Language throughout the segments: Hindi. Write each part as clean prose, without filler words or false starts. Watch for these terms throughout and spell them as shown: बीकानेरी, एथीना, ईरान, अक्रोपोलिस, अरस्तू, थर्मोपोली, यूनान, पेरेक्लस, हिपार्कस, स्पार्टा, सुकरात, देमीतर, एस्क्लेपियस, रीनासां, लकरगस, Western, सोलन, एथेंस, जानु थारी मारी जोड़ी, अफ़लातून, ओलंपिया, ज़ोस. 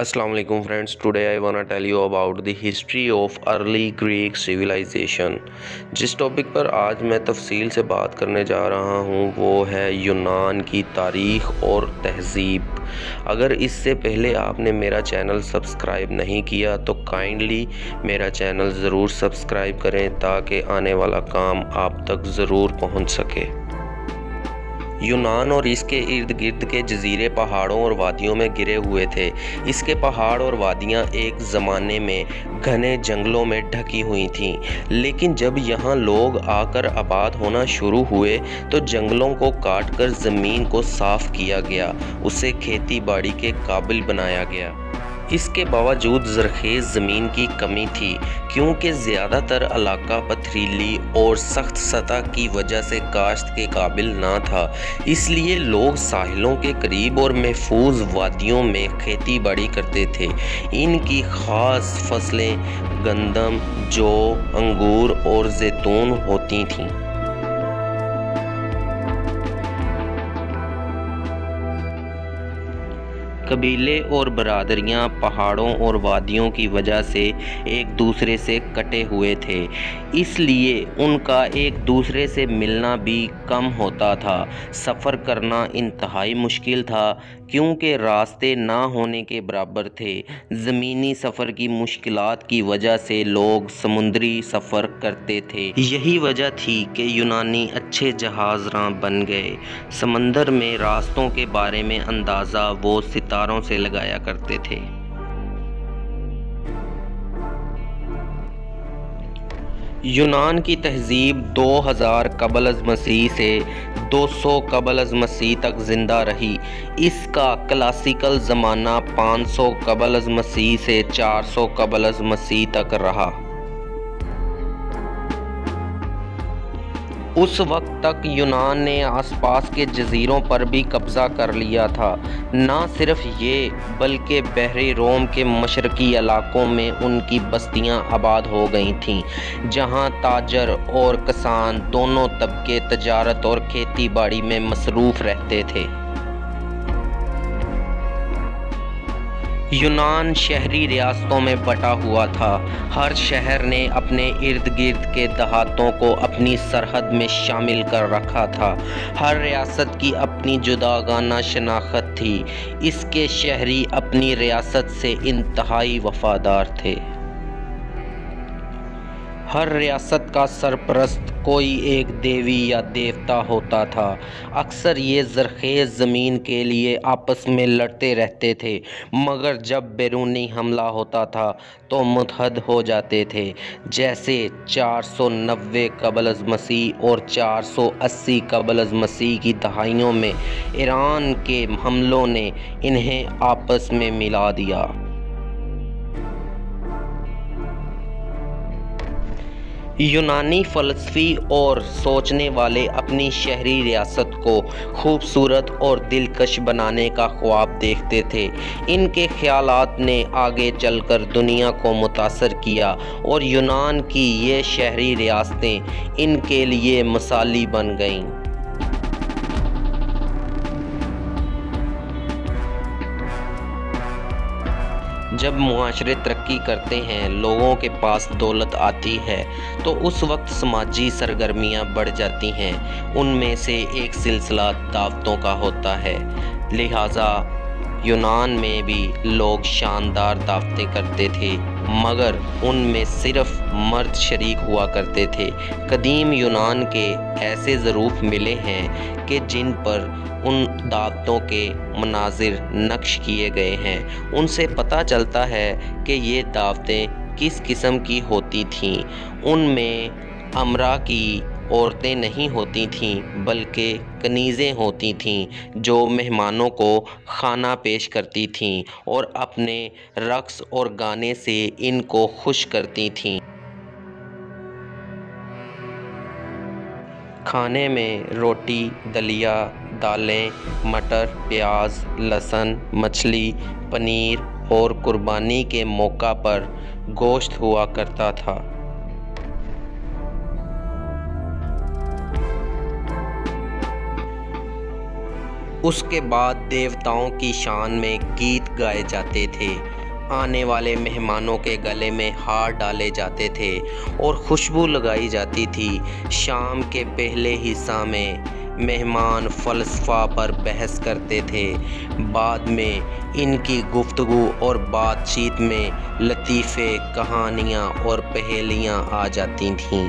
अस्सलाम वालेकुम friends, today I wanna tell you about the history of early Greek civilization. जिस टॉपिक पर आज मैं तफसील से बात करने जा रहा हूँ वो है यूनान की तारीख़ और तहज़ीब। अगर इससे पहले आपने मेरा चैनल सब्सक्राइब नहीं किया तो काइंडली मेरा चैनल ज़रूर सब्सक्राइब करें ताकि आने वाला काम आप तक ज़रूर पहुँच सके। यूनान और इसके इर्द गिर्द के जजीरे पहाड़ों और वादियों में गिरे हुए थे। इसके पहाड़ और वादियाँ एक ज़माने में घने जंगलों में ढकी हुई थीं, लेकिन जब यहाँ लोग आकर आबाद होना शुरू हुए तो जंगलों को काटकर ज़मीन को साफ़ किया गया, उसे खेती बाड़ी के काबिल बनाया गया। इसके बावजूद ज़रख़ेज़ ज़मीन की कमी थी क्योंकि ज़्यादातर इलाका पथरीली और सख्त सतह की वजह से काश्त के काबिल ना था। इसलिए लोग साहिलों के करीब और महफूज वादियों में खेती बाड़ी करते थे। इनकी ख़ास फसलें गंदम, जौ, अंगूर और जैतून होती थीं। कबीले और बरादरियाँ पहाड़ों और वादियों की वजह से एक दूसरे से कटे हुए थे, इसलिए उनका एक दूसरे से मिलना भी कम होता था। सफ़र करना इंतहाई मुश्किल था क्योंकि रास्ते ना होने के बराबर थे। ज़मीनी सफ़र की मुश्किलात की वजह से लोग समुद्री सफ़र करते थे। यही वजह थी कि यूनानी अच्छे जहाज़रां बन गए। समंदर में रास्तों के बारे में अंदाज़ा वो सितारों से लगाया करते थे। यूनान की तहज़ीब 2000 क़ब्ल मसीह से 200 क़ब्ल मसीह तक ज़िंदा रही। इसका क्लासिकल ज़माना 500 क़ब्ल मसीह से 400 क़ब्ल मसीह तक रहा। उस वक्त तक यूनान ने आसपास के जज़ीरों पर भी कब्ज़ा कर लिया था। ना सिर्फ ये बल्कि बहरी रोम के मशरक़ी इलाकों में उनकी बस्तियां आबाद हो गई थीं, जहां ताजर और किसान दोनों तबके तजारत और खेती बाड़ी में मसरूफ़ रहते थे। यूनान शहरी रियासतों में बटा हुआ था। हर शहर ने अपने इर्द गिर्द के देहातों को अपनी सरहद में शामिल कर रखा था। हर रियासत की अपनी जुदागाना शनाख्त थी। इसके शहरी अपनी रियासत से इंतहाई वफादार थे। हर रियासत का सरपरस्त कोई एक देवी या देवता होता था। अक्सर ये ज़रख़ेज़ ज़मीन के लिए आपस में लड़ते रहते थे, मगर जब बैरूनी हमला होता था तो मुतहद हो जाते थे, जैसे 490 क़ब्ल मसीह और 480 क़ब्ल मसीह की दहाइयों में ईरान के हमलों ने इन्हें आपस में मिला दिया। यूनानी फ़लसफ़ी और सोचने वाले अपनी शहरी रियासत को खूबसूरत और दिलकश बनाने का ख्वाब देखते थे। इनके ख्यालात ने आगे चलकर दुनिया को मुतासर किया और यूनान की ये शहरी रियासतें इनके लिए मिसाली बन गईं। जब मुआशरे तरक्की करते हैं, लोगों के पास दौलत आती है, तो उस वक्त समाजी सरगर्मियां बढ़ जाती हैं। उनमें से एक सिलसिला दावतों का होता है। लिहाजा यूनान में भी लोग शानदार दावतें करते थे, मगर उनमें सिर्फ मर्द शरीक हुआ करते थे। कदीम यूनान के ऐसे ज़रूफ़ मिले हैं कि जिन पर उन दावतों के मनाजिर नक्श किए गए हैं। उनसे पता चलता है कि ये दावतें किस किस्म की होती थीं। उनमें अमरा की औरतें नहीं होती थीं, बल्कि कनीज़ें होती थीं जो मेहमानों को खाना पेश करती थीं और अपने रक्स और गाने से इनको खुश करती थीं। खाने में रोटी, दलिया, दालें, मटर, प्याज, लहसुन, मछली, पनीर और कुर्बानी के मौका पर गोश्त हुआ करता था। उसके बाद देवताओं की शान में गीत गाए जाते थे, आने वाले मेहमानों के गले में हार डाले जाते थे और खुशबू लगाई जाती थी। शाम के पहले हिस्सा में मेहमान फ़लसफ़ा पर बहस करते थे, बाद में इनकी गुफ्तगू और बातचीत में लतीफ़े, कहानियाँ और पहेलियाँ आ जाती थीं।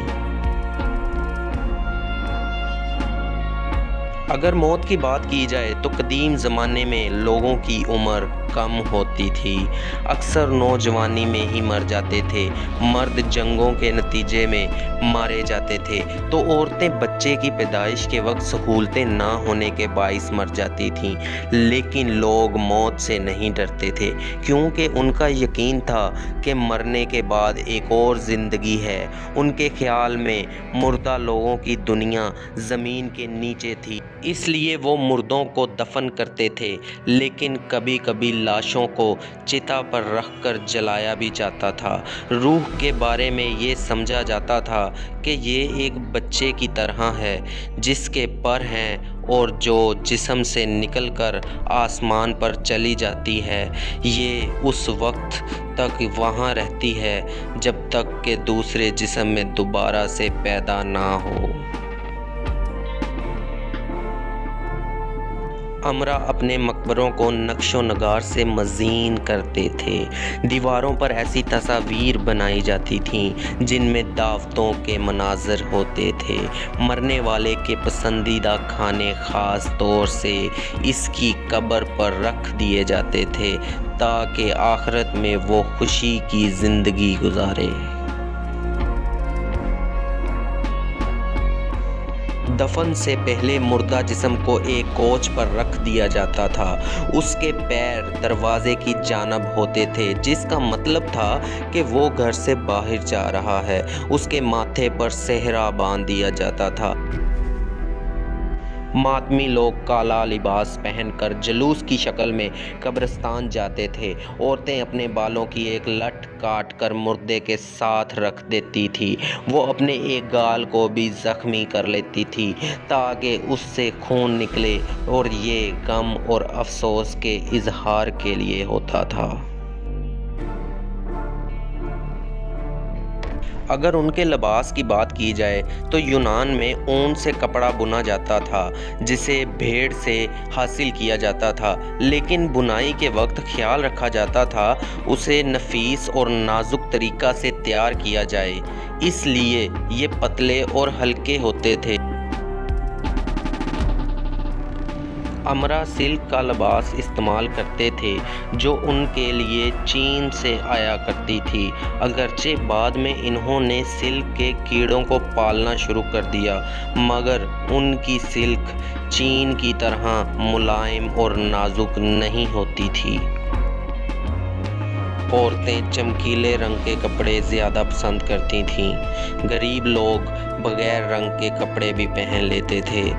अगर मौत की बात की जाए तो कदीम ज़माने में लोगों की उम्र कम होती थी, अक्सर नौजवानी में ही मर जाते थे। मर्द जंगों के नतीजे में मारे जाते थे तो औरतें बच्चे की पैदाइश के वक्त सहूलतें ना होने के बायस मर जाती थीं। लेकिन लोग मौत से नहीं डरते थे क्योंकि उनका यकीन था कि मरने के बाद एक और ज़िंदगी है। उनके ख्याल में मुर्दा लोगों की दुनिया ज़मीन के नीचे थी, इसलिए वो मुर्दों को दफन करते थे, लेकिन कभी कभी लाशों को चिता पर रखकर जलाया भी जाता था। रूह के बारे में ये समझा जाता था कि ये एक बच्चे की तरह है जिसके पर हैं और जो जिस्म से निकलकर आसमान पर चली जाती है। ये उस वक्त तक वहाँ रहती है जब तक कि दूसरे जिस्म में दोबारा से पैदा ना हो। अमरा अपने मकबरों को नक्शो नगार से मज़ीन करते थे। दीवारों पर ऐसी तस्वीर बनाई जाती थीं जिनमें दावतों के मनाजर होते थे, मरने वाले के पसंदीदा खाने ख़ास तौर से इसकी कब्र पर रख दिए जाते थे ताकि आखिरत में वो खुशी की ज़िंदगी गुजारे। दफन से पहले मुर्दा जिस्म को एक कोच पर रख दिया जाता था। उसके पैर दरवाजे की जानब होते थे, जिसका मतलब था कि वो घर से बाहर जा रहा है। उसके माथे पर सेहरा बांध दिया जाता था। मातमी लोग काला लिबास पहनकर जुलूस की शक्ल में कब्रिस्तान जाते थे। औरतें अपने बालों की एक लट काट कर मुर्दे के साथ रख देती थी। वो अपने एक गाल को भी ज़ख्मी कर लेती थी ताकि उससे खून निकले, और ये गम और अफसोस के इजहार के लिए होता था। अगर उनके लिबास की बात की जाए तो यूनान में ऊन से कपड़ा बुना जाता था जिसे भेड़ से हासिल किया जाता था, लेकिन बुनाई के वक्त ख्याल रखा जाता था उसे नफीस और नाजुक तरीक़ा से तैयार किया जाए, इसलिए ये पतले और हल्के होते थे। अमरा सिल्क का लिबास इस्तेमाल करते थे जो उनके लिए चीन से आया करती थी, अगरचे बाद में इन्होंने सिल्क के कीड़ों को पालना शुरू कर दिया, मगर उनकी सिल्क चीन की तरह मुलायम और नाजुक नहीं होती थी। औरतें चमकीले रंग के कपड़े ज़्यादा पसंद करती थीं। गरीब लोग बग़ैर रंग के कपड़े भी पहन लेते थे।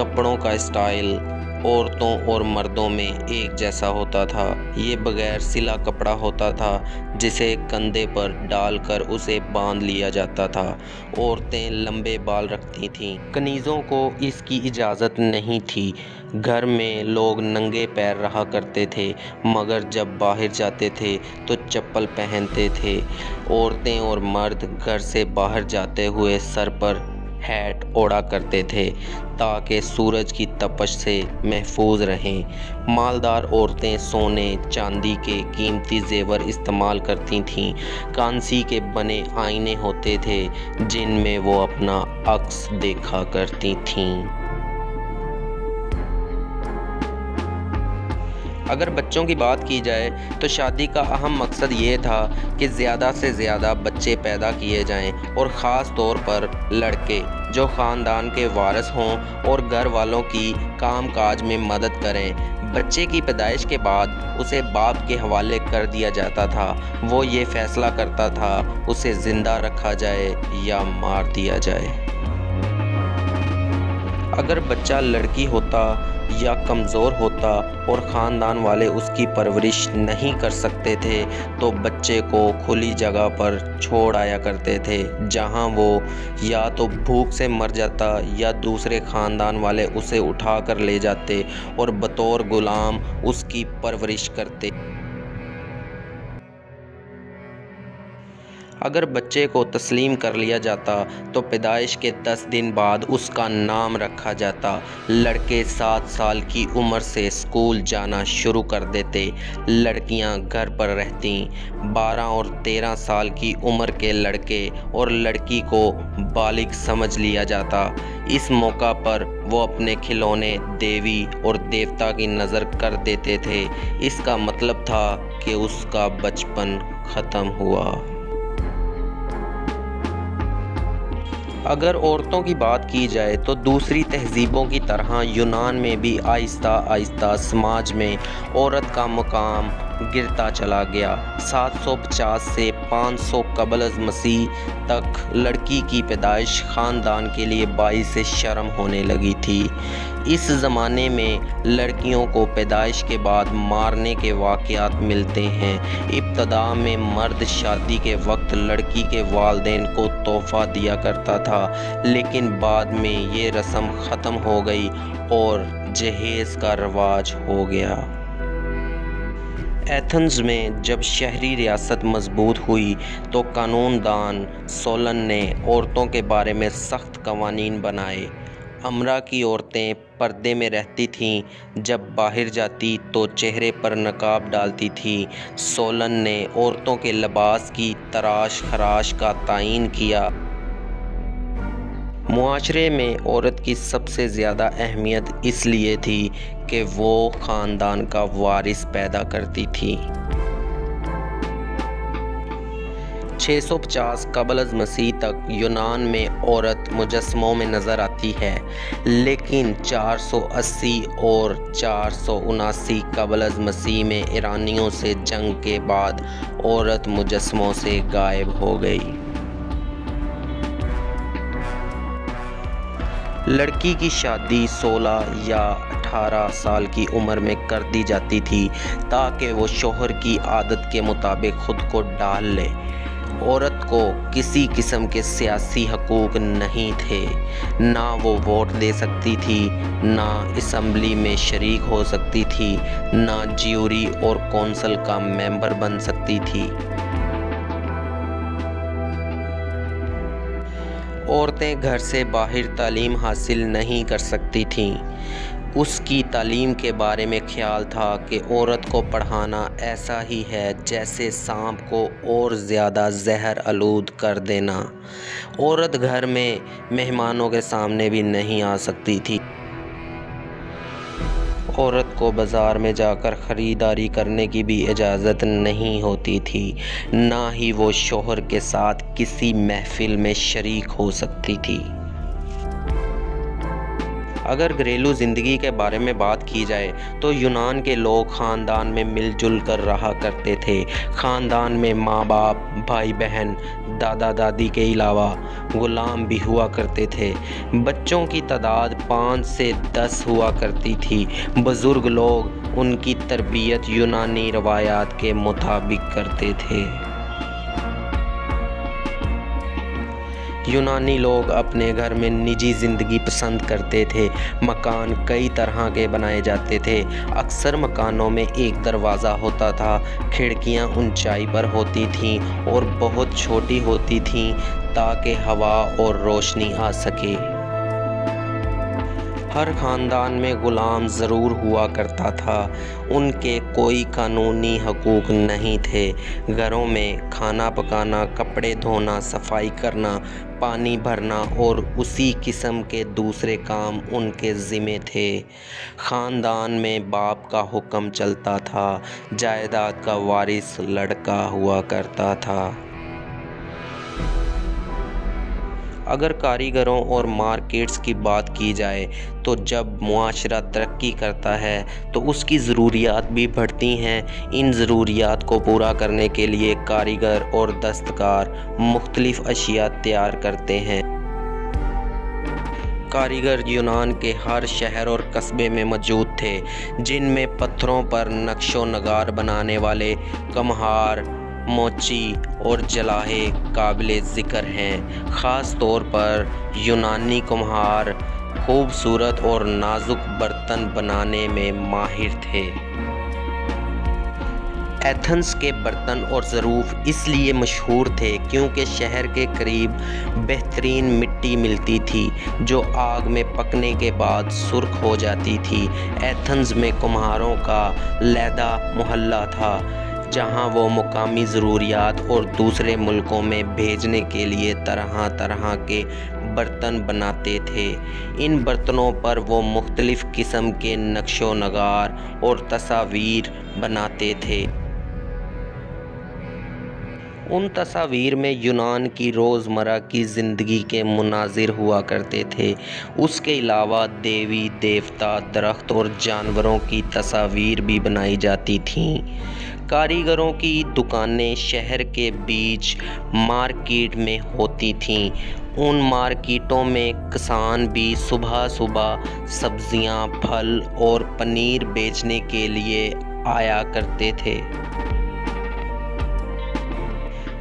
कपड़ों का स्टाइल औरतों और मर्दों में एक जैसा होता था। ये बग़ैर सिला कपड़ा होता था जिसे कंधे पर डालकर उसे बांध लिया जाता था। औरतें लंबे बाल रखती थीं। कनीज़ों को इसकी इजाज़त नहीं थी। घर में लोग नंगे पैर रहा करते थे, मगर जब बाहर जाते थे तो चप्पल पहनते थे। औरतें और मर्द घर से बाहर जाते हुए सर पर हैट ओढ़ा करते थे ताकि सूरज की तपश से महफूज रहें। मालदार औरतें सोने चांदी के कीमती जेवर इस्तेमाल करती थीं। कांसी के बने आईने होते थे जिनमें वो अपना अक्स देखा करती थीं। अगर बच्चों की बात की जाए तो शादी का अहम मकसद ये था कि ज़्यादा से ज़्यादा बच्चे पैदा किए जाएं, और ख़ास तौर पर लड़के जो ख़ानदान के वारिस हों और घर वालों की कामकाज में मदद करें। बच्चे की पैदाइश के बाद उसे बाप के हवाले कर दिया जाता था। वो ये फ़ैसला करता था उसे ज़िंदा रखा जाए या मार दिया जाए। अगर बच्चा लड़की होता या कमज़ोर होता और ख़ानदान वाले उसकी परवरिश नहीं कर सकते थे तो बच्चे को खुली जगह पर छोड़ आया करते थे, जहां वो या तो भूख से मर जाता या दूसरे ख़ानदान वाले उसे उठा कर ले जाते और बतौर ग़ुलाम उसकी परवरिश करते। अगर बच्चे को तस्लीम कर लिया जाता तो पैदाइश के 10 दिन बाद उसका नाम रखा जाता। लड़के 7 साल की उम्र से स्कूल जाना शुरू कर देते, लड़कियां घर पर रहती। 12 और 13 साल की उम्र के लड़के और लड़की को बालिग समझ लिया जाता। इस मौका पर वो अपने खिलौने देवी और देवता की नज़र कर देते थे। इसका मतलब था कि उसका बचपन ख़त्म हुआ। अगर औरतों की बात की जाए तो दूसरी तहज़ीबों की तरह यूनान में भी आहिस्ता आहिस्ता समाज में औरत का मुकाम गिरता चला गया। 750 से 500 क़ब्ल मसीह तक लड़की की पैदाइश ख़ानदान के लिए बाईस से शर्म होने लगी थी। इस ज़माने में लड़कियों को पैदाइश के बाद मारने के वाक़यात मिलते हैं। इब्तदा में मर्द शादी के वक्त लड़की के वालदेन को तोहफ़ा दिया करता था, लेकिन बाद में ये रस्म ख़त्म हो गई और जहेज़ का रिवाज हो गया। एथेंस में जब शहरी रियासत मजबूत हुई तो कानूनदान सोलन ने औरतों के बारे में सख्त कवानीन बनाए। अमरा की औरतें पर्दे में रहती थीं, जब बाहर जाती तो चेहरे पर नकाब डालती थी। सोलन ने औरतों के लिबास की तराश खराश का तायीन किया। मुआशरे में औरत की सबसे ज़्यादा अहमियत इसलिए थी कि वो ख़ानदान का वारिस पैदा करती थी। 650 क़ब्ल मसीह तक यूनान में औरत मुजस्मों में नज़र आती है, लेकिन 480 और 479 क़ब्ल मसीह में ईरानियों से जंग के बाद औरत मुजस्मों से गायब हो गई। लड़की की शादी 16 या 18 साल की उम्र में कर दी जाती थी ताकि वो शोहर की आदत के मुताबिक ख़ुद को ढाल ले। औरत को किसी किस्म के सियासी हकूक़ नहीं थे, ना वो वोट दे सकती थी, ना इसम्बली में शरीक हो सकती थी, ना ज्यूरी और कौंसल का मेंबर बन सकती थी। औरतें घर से बाहर तालीम हासिल नहीं कर सकती थीं। उसकी तालीम के बारे में ख्याल था कि औरत को पढ़ाना ऐसा ही है जैसे सांप को और ज़्यादा जहर आलूद कर देना। औरत घर में मेहमानों के सामने भी नहीं आ सकती थी। औरत को बाज़ार में जाकर ख़रीदारी करने की भी इजाज़त नहीं होती थी, ना ही वो शोहर के साथ किसी महफ़िल में शरीक हो सकती थी। अगर घरेलू ज़िंदगी के बारे में बात की जाए तो यूनान के लोग ख़ानदान में मिलजुल कर रहा करते थे। ख़ानदान में माँ बाप, भाई बहन, दादा दादी के अलावा ग़ुलाम भी हुआ करते थे। बच्चों की तादाद 5 से 10 हुआ करती थी। बुज़ुर्ग लोग उनकी तरबियत यूनानी रवायात के मुताबिक करते थे। यूनानी लोग अपने घर में निजी ज़िंदगी पसंद करते थे। मकान कई तरह के बनाए जाते थे। अक्सर मकानों में एक दरवाज़ा होता था, खिड़कियां ऊंचाई पर होती थीं और बहुत छोटी होती थीं ताकि हवा और रोशनी आ सके। हर ख़ानदान में ग़ुलाम ज़रूर हुआ करता था। उनके कोई कानूनी हकूक़ नहीं थे। घरों में खाना पकाना, कपड़े धोना, सफाई करना, पानी भरना और उसी किस्म के दूसरे काम उनके ज़िम्मे थे। ख़ानदान में बाप का हुक्म चलता था, जायदाद का वारिस लड़का हुआ करता था। अगर कारीगरों और मार्केट्स की बात की जाए तो जब मुआशरा तरक्की करता है तो उसकी ज़रूरियात भी बढ़ती हैं। इन ज़रूरियात को पूरा करने के लिए कारीगर और दस्तकार मुख्तलिफ़ अशिया तैयार करते हैं। कारीगर यूनान के हर शहर और कस्बे में मौजूद थे, जिनमें पत्थरों पर नक्शो नगार बनाने वाले कम्हार, मोची और जलाहे काबिल ज़िक्र हैं। ख़ास तौर पर यूनानी कुम्हार खूबसूरत और नाजुक बर्तन बनाने में माहिर थे। एथेंस के बर्तन और ज़रूफ इसलिए मशहूर थे क्योंकि शहर के करीब बेहतरीन मिट्टी मिलती थी जो आग में पकने के बाद सुर्ख हो जाती थी। एथेंस में कुम्हारों का लैदा मोहल्ला था जहां वो मुकामी ज़रूरियात और दूसरे मुल्कों में भेजने के लिए तरह तरह के बर्तन बनाते थे। इन बर्तनों पर वो मुख्तलिफ़ किस्म के नक्शो नगार और तस्वीर बनाते थे। उन तस्वीर में यूनान की रोज़मर्रा की ज़िंदगी के मुनाजिर हुआ करते थे। उसके अलावा देवी देवता, दरख्त और जानवरों की तस्वीर भी बनाई जाती थीं। कारीगरों की दुकानें शहर के बीच मार्केट में होती थीं। उन मार्केटों में किसान भी सुबह सुबह सब्जियां, फल और पनीर बेचने के लिए आया करते थे।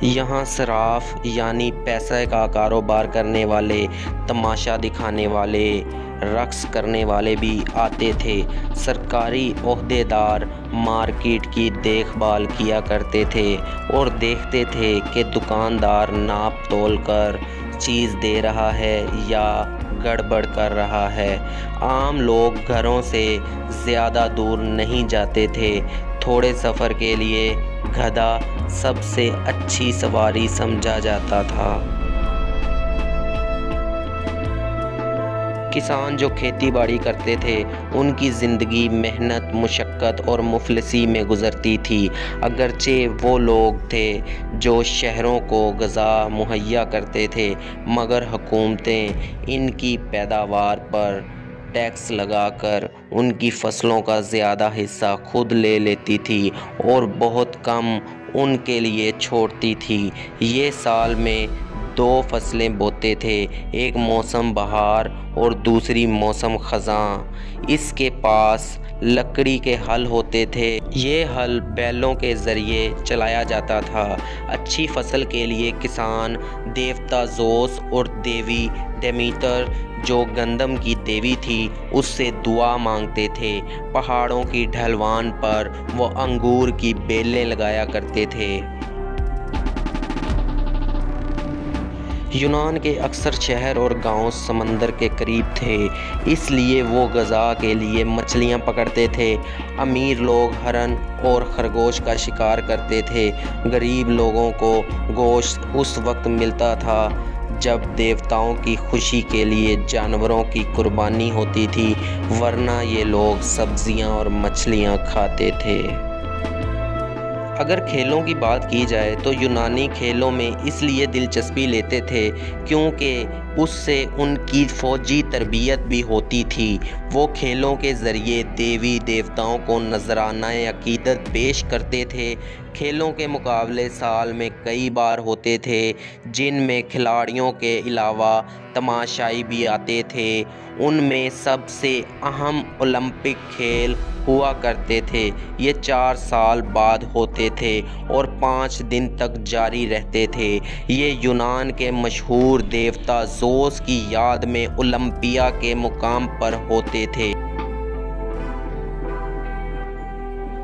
यहाँ सराफ यानी पैसे का कारोबार करने वाले, तमाशा दिखाने वाले, रक्स करने वाले भी आते थे। सरकारी ओहदेदार मार्केट की देखभाल किया करते थे और देखते थे कि दुकानदार नाप तोल कर चीज़ दे रहा है या गड़बड़ कर रहा है। आम लोग घरों से ज़्यादा दूर नहीं जाते थे। थोड़े सफ़र के लिए गधा सबसे अच्छी सवारी समझा जाता था। किसान जो खेती बाड़ी करते थे उनकी ज़िंदगी मेहनत, मुशक्क़त और मुफलिसी में गुजरती थी। अगरचे वो लोग थे जो शहरों को ग़िज़ा मुहैया करते थे, मगर हुकूमतें इनकी पैदावार पर टैक्स लगाकर उनकी फ़सलों का ज़्यादा हिस्सा खुद ले लेती थी और बहुत कम उनके लिए छोड़ती थी। ये साल में 2 फसलें बोते थे, एक मौसम बहार और दूसरी मौसम ख़ज़ां। इसके पास लकड़ी के हल होते थे। ये हल बैलों के ज़रिए चलाया जाता था। अच्छी फसल के लिए किसान देवता ज़ोस और देवी देमीतर, जो गंदम की देवी थी, उससे दुआ मांगते थे। पहाड़ों की ढलवान पर वो अंगूर की बेलें लगाया करते थे। यूनान के अक्सर शहर और गांव समंदर के करीब थे, इसलिए वो ग़िज़ा के लिए मछलियां पकड़ते थे। अमीर लोग हरन और खरगोश का शिकार करते थे। गरीब लोगों को गोश्त उस वक्त मिलता था जब देवताओं की खुशी के लिए जानवरों की कुर्बानी होती थी, वरना ये लोग सब्जियां और मछलियां खाते थे। अगर खेलों की बात की जाए तो यूनानी खेलों में इसलिए दिलचस्पी लेते थे क्योंकि उससे उनकी फ़ौजी तरबियत भी होती थी। वो खेलों के ज़रिए देवी देवताओं को नजराना अक़ीदत पेश करते थे। खेलों के मुकाबले साल में कई बार होते थे, जिनमें खिलाड़ियों के अलावा तमाशाई भी आते थे। उनमें सबसे अहम ओलंपिक खेल हुआ करते थे। ये 4 साल बाद होते थे और 5 दिन तक जारी रहते थे। ये यूनान के मशहूर देवता ज़ोस की याद में ओलंपिया के मुकाम पर होते थे।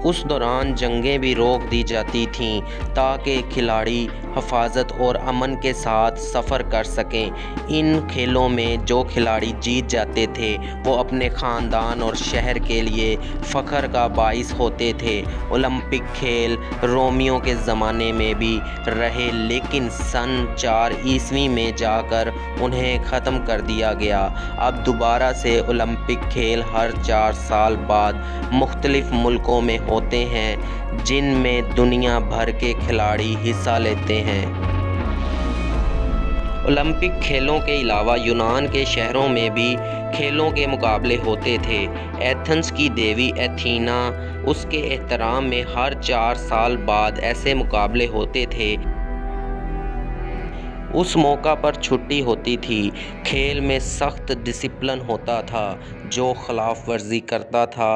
उस दौरान जंगें भी रोक दी जाती थीं ताकि खिलाड़ी हफाजत और अमन के साथ सफ़र कर सकें। इन खेलों में जो खिलाड़ी जीत जाते थे वो अपने ख़ानदान और शहर के लिए फ़ख्र का बाइस होते थे। ओलंपिक खेल रोमियों के ज़माने में भी रहे, लेकिन सन 4 ईस्वी में जाकर उन्हें ख़त्म कर दिया गया। अब दोबारा से ओलंपिक खेल हर 4 साल बाद मुख्तलिफ़ मुल्कों में होते हैं, जिनमें दुनिया भर के खिलाड़ी हिस्सा लेते हैं। ओलंपिक खेलों के अलावा यूनान के शहरों में भी खेलों के मुकाबले होते थे। एथेंस की देवी एथीना उसके एहतराम में हर 4 साल बाद ऐसे मुकाबले होते थे। उस मौका पर छुट्टी होती थी। खेल में सख्त डिसिप्लिन होता था, जो खिलाफ वर्जी करता था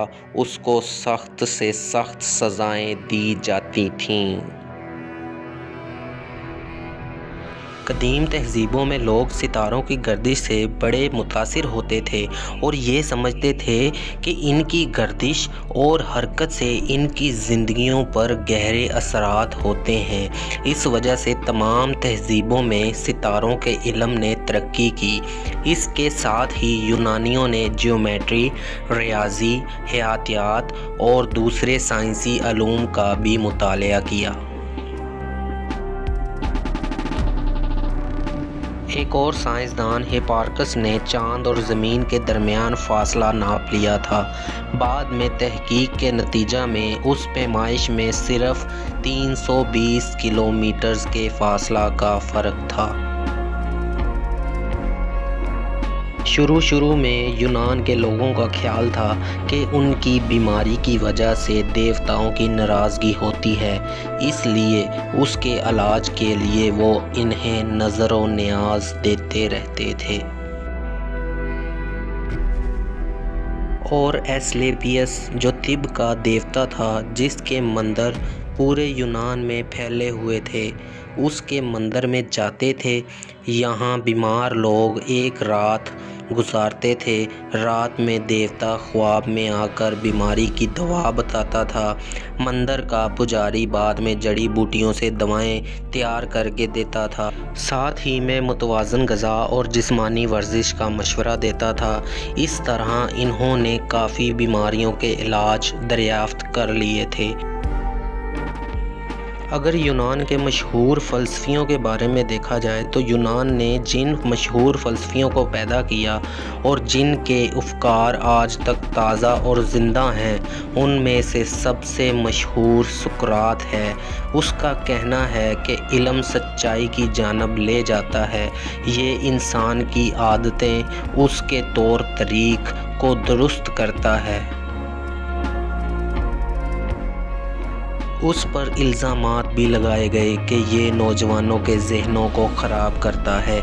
उसको सख्त से सख्त सज़ाएं दी जाती थीं। कदीम तहजीबों में लोग सितारों की गर्दिश से बड़े मुतासिर होते थे और ये समझते थे कि इनकी गर्दिश और हरकत से इनकी ज़िंदगियों पर गहरे असरात होते हैं। इस वजह से तमाम तहजीबों में सितारों के इलम ने तरक्की की। इसके साथ ही यूनानियों ने ज्योमेट्री, रियाजी, हयातियात और दूसरे साइंसी अलूम का भी मुताला किया। एक और साइंसदान हिपार्कस ने चांद और ज़मीन के दरमियान फासला नाप लिया था। बाद में तहकीक के नतीजा में उस पैमाइश में सिर्फ 320 किलोमीटर्स के फासला का फ़र्क था। शुरू में यूनान के लोगों का ख्याल था कि उनकी बीमारी की वजह से देवताओं की नाराज़गी होती है, इसलिए उसके इलाज के लिए वो इन्हें नज़र व न्याज देते रहते थे। और एस्क्लेपियस जो तिब का देवता था, जिसके मंदिर पूरे यूनान में फैले हुए थे, उसके मंदिर में जाते थे। यहाँ बीमार लोग एक रात गुजारते थे। रात में देवता ख्वाब में आकर बीमारी की दवा बताता था। मंदिर का पुजारी बाद में जड़ी बूटियों से दवाएं तैयार करके देता था। साथ ही में मुतवाज़न ग़िज़ा और जिस्मानी वर्जिश का मशवरा देता था। इस तरह इन्होंने काफ़ी बीमारियों के इलाज दरियाफ्त कर लिए थे। अगर यूनान के मशहूर फ़लसफ़ियों के बारे में देखा जाए तो यूनान ने जिन मशहूर फ़लसफ़ियों को पैदा किया और जिन के अफ़कार आज तक ताज़ा और ज़िंदा हैं, उनमें से सबसे मशहूर सुकरात है। उसका कहना है कि इल्म सच्चाई की जानब ले जाता है। ये इंसान की आदतें, उसके तौर तरीक़ को दुरुस्त करता है। उस पर इल्ज़ामात भी लगाए गए कि ये नौजवानों के जहनों को ख़राब करता है,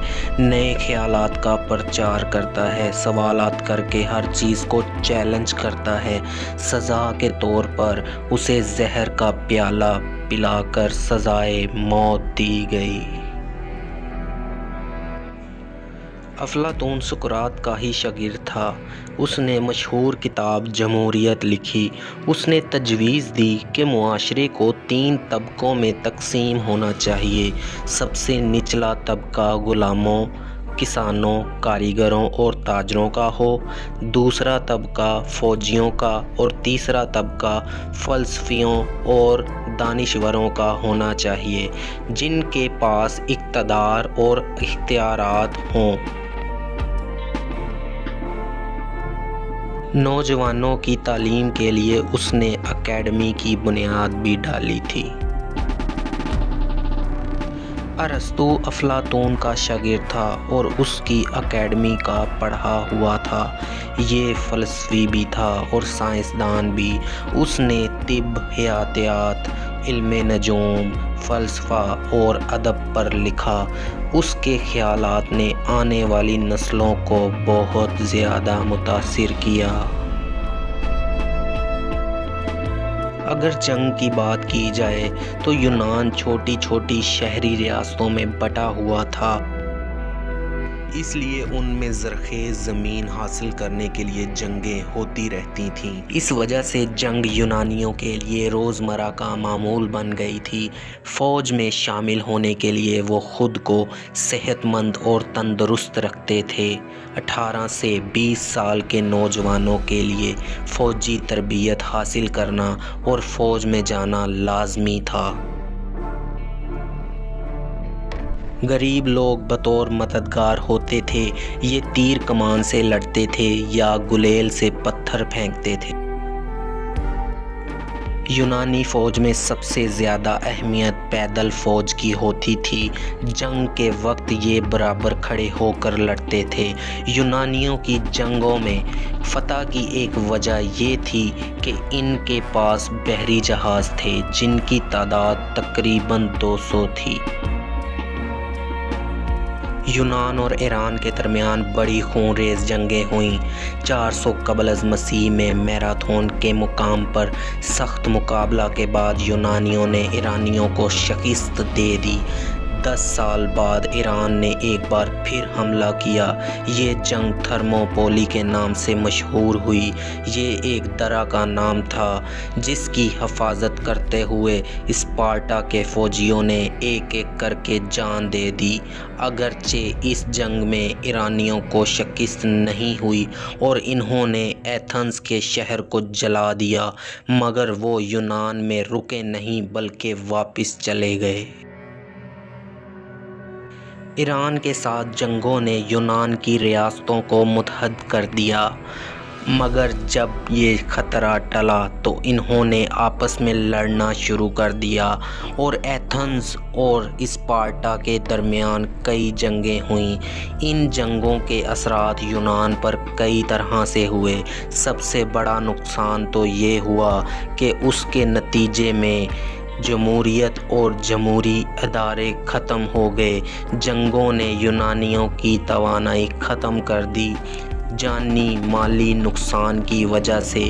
नए ख्यालात का प्रचार करता है, सवालात करके हर चीज़ को चैलेंज करता है। सज़ा के तौर पर उसे जहर का प्याला पिलाकर सज़ाए मौत दी गई। अफ़लातून सुकरात का ही शागिर्द था। उसने मशहूर किताब जमहूरियत लिखी। उसने तजवीज़ दी कि मुआशरे को 3 तबकों में तकसीम होना चाहिए। सबसे निचला तबका ग़ुलामों, किसानों, कारीगरों और ताजरों का हो। दूसरा तबका फ़ौजियों का और तीसरा तबका फ़लसफ़ियों और दानिश्वरों का होना चाहिए, जिनके पास इक़्तिदार और इख्तियारात हों। नौजवानों की तालीम के लिए उसने एकेडमी की बुनियाद भी डाली थी। अरस्तू अफ़लातून का शागिर्द था और उसकी एकेडमी का पढ़ा हुआ था। ये फ़लसफ़ी भी था और साइंसदान भी। उसने तिब, हयातियात, इल्मे नजूम, फ़लसफ़ा और अदब पर लिखा। उसके ख्यालात ने आने वाली नस्लों को बहुत ज़्यादा मुतासिर किया। अगर जंग की बात की जाए तो यूनान छोटी छोटी शहरी रियासतों में बटा हुआ था, इसलिए उनमें ज़रख़ेज़ ज़मीन हासिल करने के लिए जंगें होती रहती थीं। इस वजह से जंग यूनानियों के लिए रोज़मर्रा का मामूल बन गई थी। फ़ौज में शामिल होने के लिए वो ख़ुद को सेहतमंद और तंदुरुस्त रखते थे। 18 से 20 साल के नौजवानों के लिए फ़ौजी तरबियत हासिल करना और फ़ौज में जाना लाजमी था। गरीब लोग बतौर मददगार होते थे। ये तीर कमान से लड़ते थे या गुलेल से पत्थर फेंकते थे। यूनानी फ़ौज में सबसे ज़्यादा अहमियत पैदल फ़ौज की होती थी। जंग के वक्त ये बराबर खड़े होकर लड़ते थे। यूनानियों की जंगों में फ़तह की एक वजह ये थी कि इनके पास बहरी जहाज़ थे, जिनकी तादाद तकरीबन 200 थी। यूनान और ईरान के दरमियान बड़ी खूनरेज़ जंगें हुईं। 400 क़ब्ल अज़ मसीह में मैराथन के मुकाम पर सख्त मुकाबला के बाद यूनानियों ने ईरानियों को शिकस्त दे दी। 10 साल बाद ईरान ने एक बार फिर हमला किया। ये जंग थर्मोपोली के नाम से मशहूर हुई। ये एक दर्रा का नाम था जिसकी हिफाजत करते हुए स्पार्टा के फौजियों ने एक एक करके जान दे दी। अगरचे इस जंग में ईरानियों को शिकस्त नहीं हुई और इन्होंने एथेंस के शहर को जला दिया, मगर वो यूनान में रुके नहीं बल्कि वापस चले गए। ईरान के साथ जंगों ने यूनान की रियासतों को मुतहद कर दिया, मगर जब ये ख़तरा टला तो इन्होंने आपस में लड़ना शुरू कर दिया और एथेंस और स्पार्टा के दरमियान कई जंगें हुईं। इन जंगों के असरात यूनान पर कई तरह से हुए। सबसे बड़ा नुकसान तो ये हुआ कि उसके नतीजे में जमहूरियत और जमहूरी अदारे ख़त्म हो गए। जंगों ने यूनानियों की तवानाई ख़त्म कर दी। जानी माली नुकसान की वजह से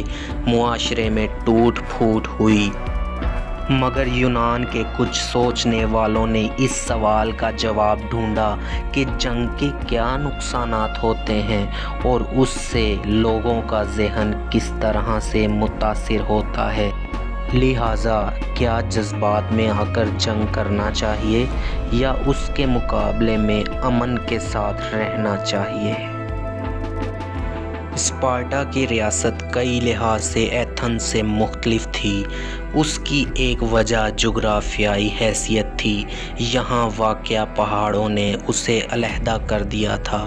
मुआशरे में टूट फूट हुई, मगर यूनान के कुछ सोचने वालों ने इस सवाल का जवाब ढूंढा कि जंग के क्या नुकसानात होते हैं और उससे लोगों का जहन किस तरह से मुतासिर होता है। लिहाजा क्या जज्बात में आकर जंग करना चाहिए या उसके मुकाबले में अमन के साथ रहना चाहिए। स्पार्टा की रियासत कई लिहाज से एथेंस से मुख्तलिफ थी। उसकी एक वजह जुग्राफियाई हैसियत थी। यहाँ वाक़या पहाड़ों ने उसे अलहदा कर दिया था।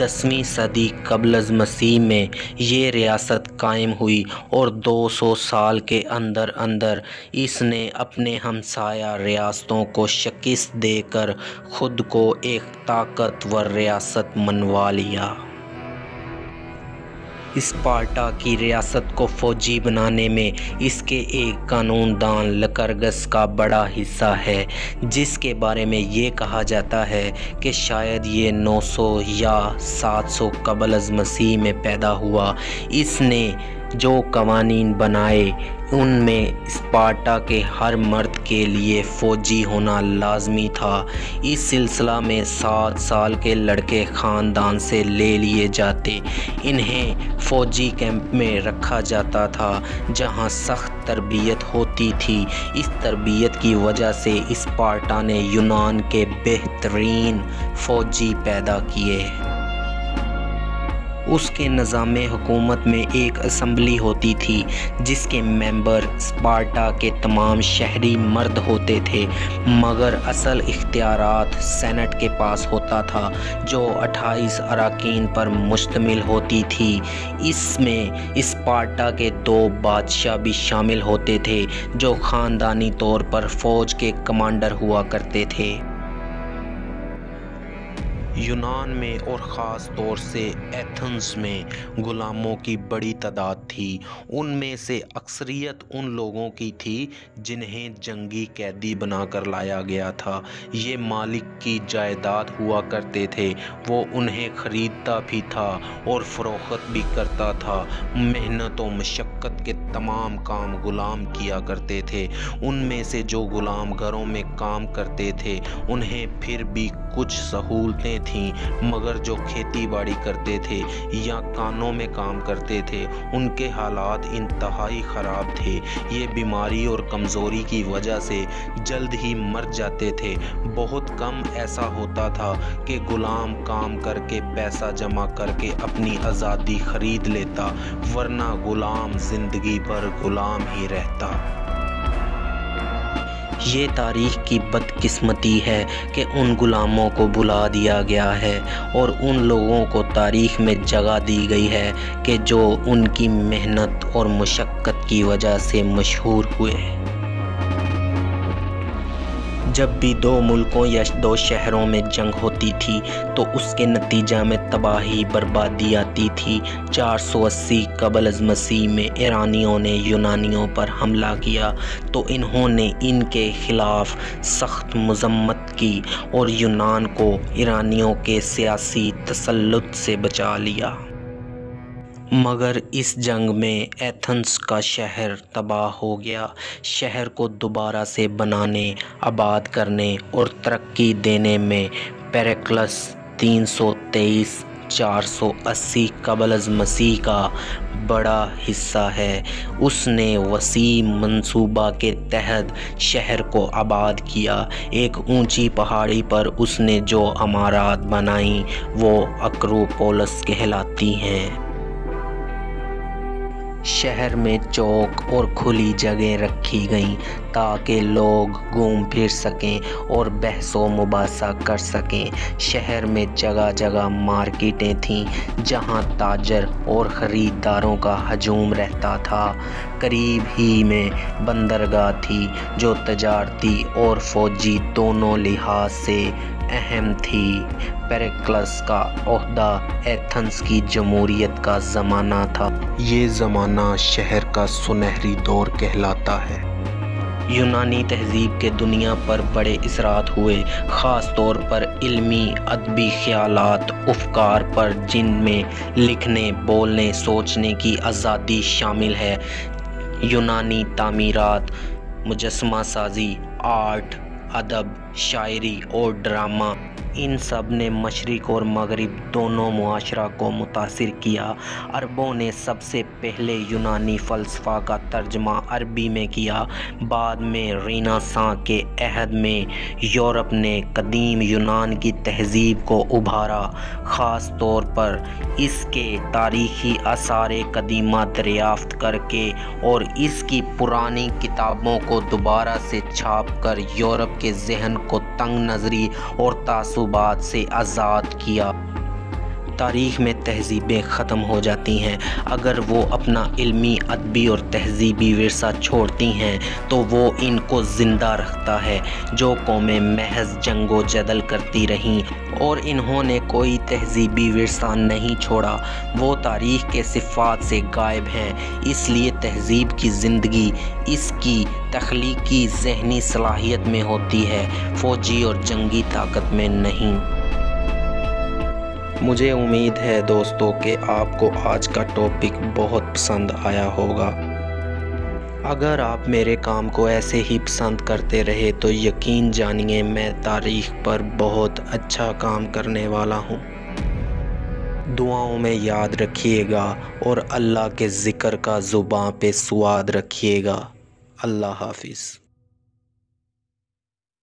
10वीं सदी क़ब्ल अज़ मसीह में ये रियासत कायम हुई और 200 साल के अंदर अंदर इसने अपने हमसाया रियासतों को शिकस्त देकर ख़ुद को एक ताकतवर रियासत मनवा लिया। स्पार्टा की रियासत को फौजी बनाने में इसके एक कानूनदान लकरगस का बड़ा हिस्सा है, जिसके बारे में ये कहा जाता है कि शायद ये 900 या 700 क़ब्ल अज़ मसीह में पैदा हुआ। इसने जो कवानीन बनाए उनमें स्पार्टा के हर मर्द के लिए फ़ौजी होना लाजमी था। इस सिलसिला में 7 साल के लड़के ख़ानदान से ले लिए जाते। इन्हें फ़ौजी कैंप में रखा जाता था जहां सख्त तरबियत होती थी। इस तरबियत की वजह से स्पार्टा ने यूनान के बेहतरीन फ़ौजी पैदा किए। उसके निज़ामे हुकूमत में एक असम्बली होती थी जिसके मेंबर स्पार्टा के तमाम शहरी मर्द होते थे, मगर असल इख्तियारात सेनेट के पास होता था जो 28 अरकान पर मुश्तमिल होती थी। इसमें स्पार्टा के 2 बादशाह भी शामिल होते थे जो ख़ानदानी तौर पर फ़ौज के कमांडर हुआ करते थे। यूनान में और ख़ास तौर से एथेंस में ग़ुलामों की बड़ी तादाद थी। उनमें से अक्सरियत उन लोगों की थी जिन्हें जंगी कैदी बनाकर लाया गया था। ये मालिक की जायदाद हुआ करते थे, वो उन्हें ख़रीदता भी था और फ़रोख्त भी करता था। मेहनत और मशक्क़त के तमाम काम ग़ुलाम किया करते थे। उनमें से जो ग़ुलाम घरों में काम करते थे उन्हें फिर भी कुछ सहूलतें थीं, मगर जो खेतीबाड़ी करते थे या कानों में काम करते थे उनके हालात इंतहाई ख़राब थे। ये बीमारी और कमज़ोरी की वजह से जल्द ही मर जाते थे। बहुत कम ऐसा होता था कि ग़ुलाम काम करके पैसा जमा करके अपनी आज़ादी ख़रीद लेता, वरना ग़ुलाम ज़िंदगी भर ग़ुलाम ही रहता। ये तारीख़ की बदकिस्मती है कि उन ग़ुलामों को भुला दिया गया है और उन लोगों को तारीख़ में जगह दी गई है कि जो उनकी मेहनत और मशक्क़त की वजह से मशहूर हुए। जब भी दो मुल्कों या दो शहरों में जंग होती थी तो उसके नतीजा में तबाही बर्बादी आती थी। 480 कबल अज़ मसीह में ईरानियों ने यूनानियों पर हमला किया तो इन्होंने इनके ख़िलाफ़ सख्त मज़म्मत की और यूनान को ईरानियों के सियासी तसल्लुत से बचा लिया। मगर इस जंग में एथेंस का शहर तबाह हो गया। शहर को दोबारा से बनाने, आबाद करने और तरक्की देने में पेरेक्लस 323 480 कबल अज़ मसीह का बड़ा हिस्सा है। उसने वसी मंसूबा के तहत शहर को आबाद किया। एक ऊंची पहाड़ी पर उसने जो इमारत बनाई वो अक्रोपोलिस कहलाती हैं। शहर में चौक और खुली जगह रखी गईं ताकि लोग घूम फिर सकें और बहसो मुबासा कर सकें। शहर में जगह जगह मार्केटें थीं जहां ताजर और ख़रीदारों का हजूम रहता था। करीब ही में बंदरगाह थी जो तजारती और फौजी दोनों लिहाज से अहम थी। पेरेक्लस का ओहदा एथेंस की जमहूरियत का ज़माना था। ये ज़माना शहर का सुनहरी दौर कहलाता है। यूनानी तहजीब के दुनिया पर बड़े असरात हुए, ख़ास तौर पर इल्मी अदबी ख्यालात अफकार पर, जिनमें लिखने बोलने सोचने की आज़ादी शामिल है। यूनानी तामीरात, मुजस्मा साजी, आर्ट, अदब, शायरी और ड्रामा, इन सब ने मशरिक और मगरिब दोनों मुआशरा को मुतासिर किया। अरबों ने सबसे पहले यूनानी फ़लसफ़ा का तर्जमा अरबी में किया। बाद में रीनासां के अहद में यूरोप ने कदीम यूनान की तहजीब को उभारा, ख़ास तौर पर इसके तारीख़ी आसार कदीमा दरियाफ़्त करके और इसकी पुरानी किताबों को दोबारा से छाप कर यूरोप के जहन को तंग नज़री और तासुबात से आज़ाद किया। तारीख़ में तहजीबें ख़त्म हो जाती हैं। अगर वो अपना इल्मी अदबी और तहजीबी विरसा छोड़ती हैं तो वो इनको ज़िंदा रखता है। जो कौमें महज जंगो जदल करती रहीं और इन्होंने कोई तहजीबी विरसा नहीं छोड़ा वो तारीख़ के सिफ़ात से गायब हैं। इसलिए तहजीब की ज़िंदगी इसकी तख्लीकी ज़हनी सलाहियत में होती है, फ़ौजी और जंगी ताकत में नहीं। मुझे उम्मीद है दोस्तों कि आपको आज का टॉपिक बहुत पसंद आया होगा। अगर आप मेरे काम को ऐसे ही पसंद करते रहे तो यकीन जानिए मैं तारीख़ पर बहुत अच्छा काम करने वाला हूँ। दुआओं में याद रखिएगा और अल्लाह के ज़िक्र का ज़ुबान पे स्वाद रखिएगा। अल्लाह हाफिज़।